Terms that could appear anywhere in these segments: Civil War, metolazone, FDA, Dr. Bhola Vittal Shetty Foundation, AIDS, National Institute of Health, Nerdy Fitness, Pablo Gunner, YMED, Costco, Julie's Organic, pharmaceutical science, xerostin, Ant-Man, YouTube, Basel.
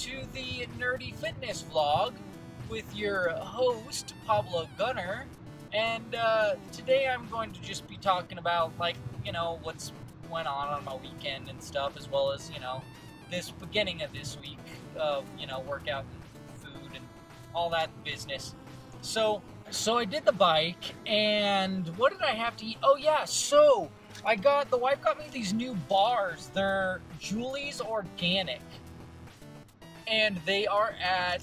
to the Nerdy Fitness Vlog with your host, Pablo Gunner. And today I'm going to just be talking about, like, you know, what's went on my weekend and stuff, as well as, you know, this beginning of this week of, you know, workout and food and all that business. So I did the bike, and what did I have to eat? Oh yeah, so the wife got me these new bars. They're Julie's Organic, and they are at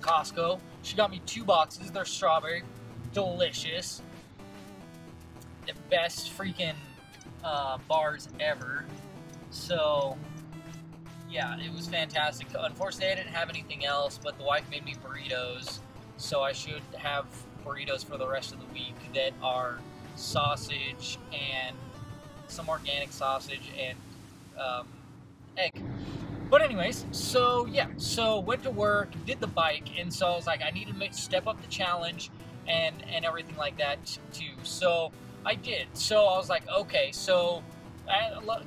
Costco. She got me 2 boxes. They're strawberry, delicious, the best freaking bars ever. So yeah, it was fantastic. Unfortunately, I didn't have anything else, but the wife made me burritos. So I should have burritos for the rest of the week that are sausage and some organic sausage and egg. But anyways, so yeah, so went to work, did the bike, and so I was like, I need to step up the challenge and everything like that too. So I did. So I was like, okay, so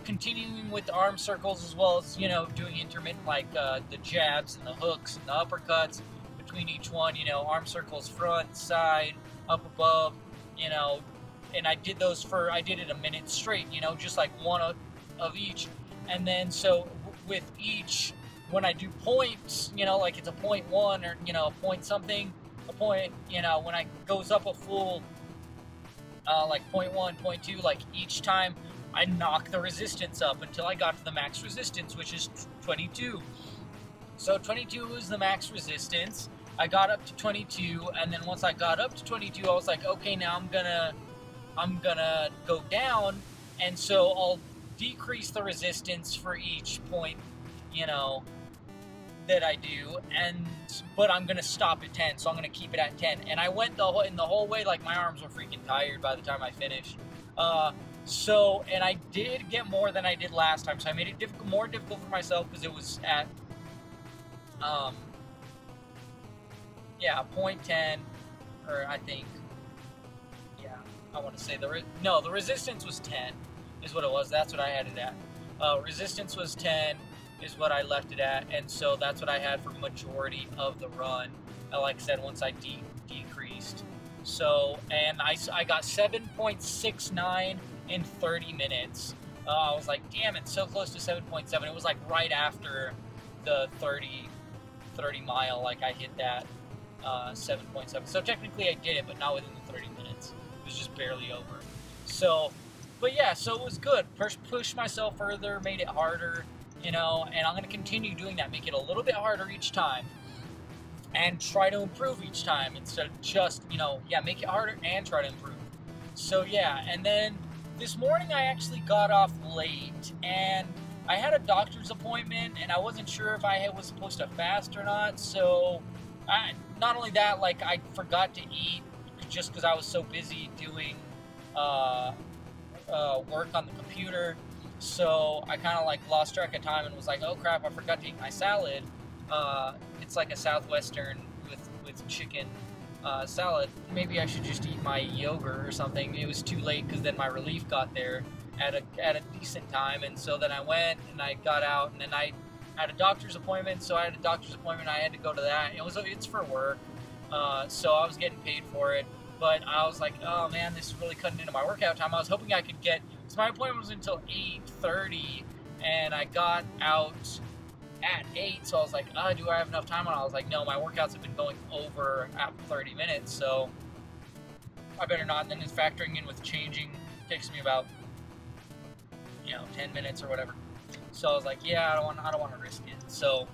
continuing with the arm circles, as well as, you know, doing intermittent, like the jabs and the hooks and the uppercuts. Between each one, you know, arm circles, front, side, up, above, you know, and I did those for, I did it 1 minute straight, you know, just like one of each. And then so with each, when I do points, you know, like it's a 0.1 or, you know, a point something, a point, you know, when I goes up a full like 0.1, 0.2, like each time I knock the resistance up until I got to the max resistance, which is 22. So 22 is the max resistance. I got up to 22, and then once I got up to 22, I was like, okay, now I'm gonna go down, and so I'll decrease the resistance for each point, you know, that I do, but I'm gonna stop at 10, so I'm gonna keep it at 10. And I went the whole way, like my arms were freaking tired by the time I finished. So, and I did get more than I did last time, so I made it more difficult for myself because it was at yeah, 0.10, or I think, yeah, I want to say the resistance was 10 is what it was. That's what I had it at. Resistance was 10 is what I left it at, and so that's what I had for majority of the run. And like I said, once I decreased, so, and I got 7.69 in 30 minutes. I was like, damn, it's so close to 7.7. It was like right after the 30 mile, like I hit that 7.7. So technically I did it, but not within the 30 minutes. It was just barely over. So, but yeah, so it was good. Pushed myself further, made it harder, you know, and I'm going to continue doing that, make it a little bit harder each time and try to improve each time instead of just, you know, yeah, make it harder and try to improve. So yeah, and then this morning I actually got off late, and I had a doctor's appointment, and I wasn't sure if I was supposed to fast or not. So not only that, like I forgot to eat just because I was so busy doing work on the computer. So I kind of like lost track of time and was like, oh crap, I forgot to eat my salad. It's like a Southwestern with chicken salad. Maybe I should just eat my yogurt or something. It was too late because then my relief got there at a decent time, and so then I went and I got out, and then I had a doctor's appointment, so I had a doctor's appointment, I had to go to that. It's for work, so I was getting paid for it, but I was like, oh man, this really cutting into my workout time. I was hoping I could get, so my appointment was until 8:30, and I got out at 8, so I was like, oh, do I have enough time? And I was like, no, my workouts have been going over at 30 minutes, so I better not. And then it's factoring in with changing, takes me about, you know, 10 minutes or whatever. So I was like, yeah, I don't want to risk it. So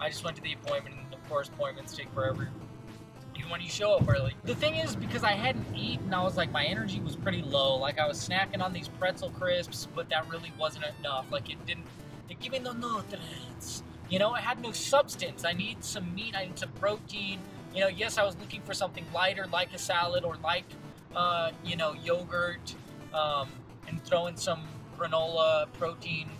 I just went to the appointment, and of course appointments take forever, even when you show up early. The thing is, because I hadn't eaten, I was like, my energy was pretty low. Like I was snacking on these pretzel crisps, but that really wasn't enough. Like it didn't, it gave me no nutrients. You know, I had no substance. I need some meat, I need some protein. You know, yes, I was looking for something lighter, like a salad or like, you know, yogurt, and throw in some granola protein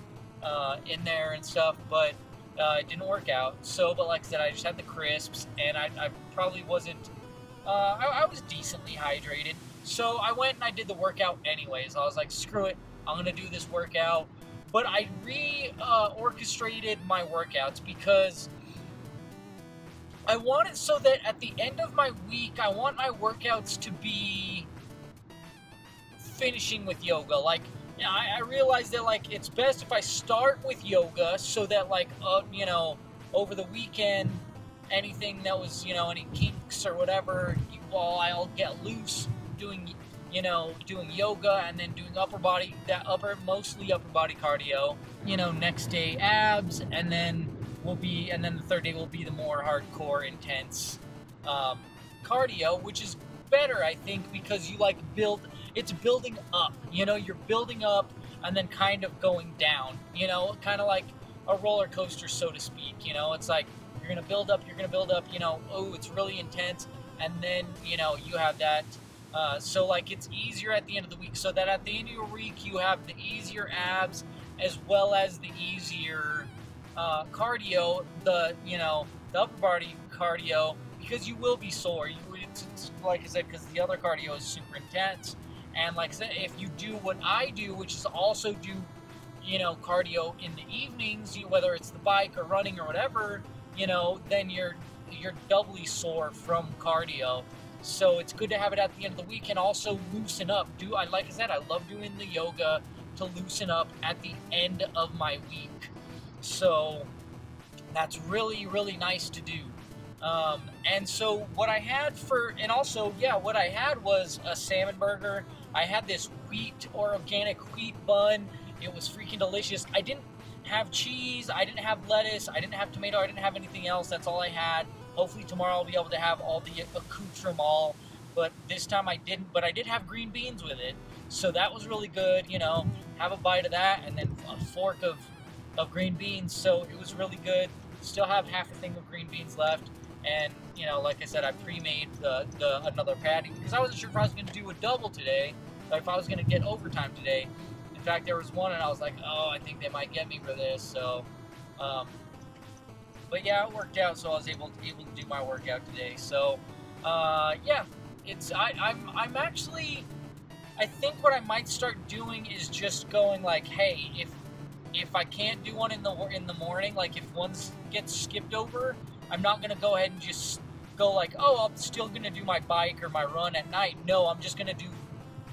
in there and stuff, but it didn't work out. So, but like I said, I just had the crisps, and I probably wasn't, I was decently hydrated. So I went and I did the workout anyways. I was like, screw it, I'm gonna do this workout. But I orchestrated my workouts because I want it so that at the end of my week, I want my workouts to be finishing with yoga. Like, you know, I realize that, like, it's best if I start with yoga so that, like, you know, over the weekend, anything that was, you know, any kinks or whatever, well, I'll get loose doing, you know, doing yoga and then doing upper body, mostly upper body cardio, you know, next day abs, and then the third day will be the more hardcore, intense cardio, which is better, I think, because you like it's building up, you know, you're building up and then kind of going down, you know, kind of like a roller coaster, so to speak, you know, it's like you're going to build up, you know, oh, it's really intense, and then, you know, you have that, so like it's easier at the end of the week, so that at the end of your week you have the easier abs as well as the easier cardio, you know, the upper body cardio, because you will be sore. It's like I said, because the other cardio is super intense, and like I said, if you do what I do, which is also do, you know, cardio in the evenings, whether it's the bike or running or whatever, you know, then you're doubly sore from cardio. So it's good to have it at the end of the week and also loosen up. Like I said, I love doing the yoga to loosen up at the end of my week. So that's really, really nice to do. And so what I had what I had was a salmon burger. I had this organic wheat bun. It was freaking delicious. I didn't have cheese. I didn't have lettuce. I didn't have tomato. I didn't have anything else. That's all I had. Hopefully tomorrow I'll be able to have all the accoutrement, but this time I didn't. But I did have green beans with it. So that was really good, you know, have a bite of that and then a fork of green beans, so it was really good. Still have half a thing of green beans left, and you know, like I said, I pre-made another patty because I wasn't sure if I was going to do a double today, or if I was going to get overtime today. In fact, there was one, and I was like, oh, I think they might get me for this. So, but yeah, it worked out, so I was able to do my workout today. So, yeah, I'm actually, I think what I might start doing is just going like, hey, if I can't do one in the morning, like if one gets skipped over, I'm not gonna go ahead and just go like, oh, I'm still gonna do my bike or my run at night. No, I'm just gonna do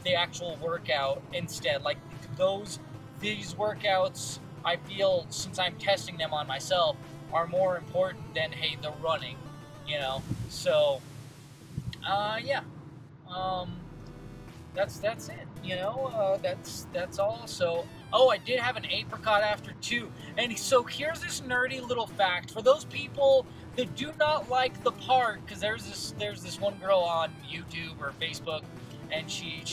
the actual workout instead. Like these workouts, I feel, since I'm testing them on myself, are more important than, hey, the running, you know? So, yeah, that's it, you know, that's all. So, oh, I did have an apricot after too. And so here's this nerdy little fact for those people that do not like the part, because there's this one girl on YouTube or Facebook, and she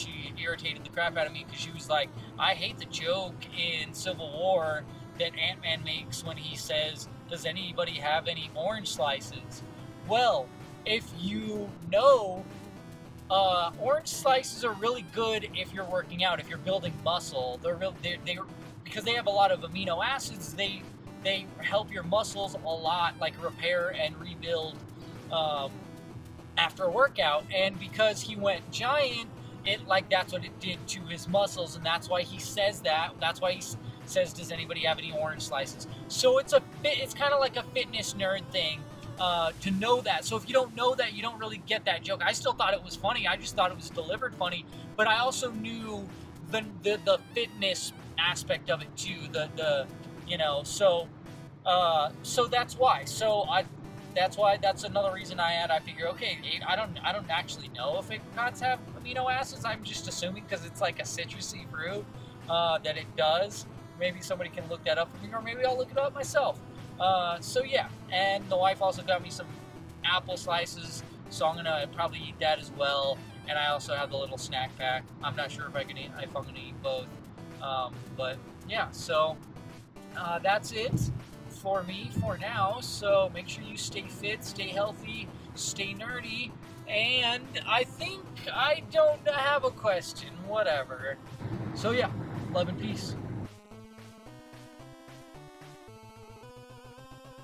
irritated the crap out of me because she was like, I hate the joke in Civil War that Ant-Man makes when he says, does anybody have any orange slices? Well, if you know, orange slices are really good if you're working out, if you're building muscle. Because they have a lot of amino acids, they help your muscles a lot, like repair and rebuild after a workout. And because he went giant, that's what it did to his muscles, and that's why he says that. That's why he says, "Does anybody have any orange slices?" So it's kind of like a fitness nerd thing. To know that. So if you don't know that, you don't really get that joke. I still thought it was funny. I just thought it was delivered funny, but I also knew the fitness aspect of it too. You know, so that's why. That's another reason I figure, okay, I don't actually know if apricots have amino acids. I'm just assuming because it's like a citrusy fruit that it does. Maybe somebody can look that up for me, or maybe I'll look it up myself. So yeah, and the wife also got me some apple slices, so I'm gonna probably eat that as well. And I also have the little snack pack. I'm not sure if I'm gonna eat both. But yeah, so that's it for me for now. So make sure you stay fit, stay healthy, stay nerdy. And I think I don't have a question. Whatever. So yeah, love and peace.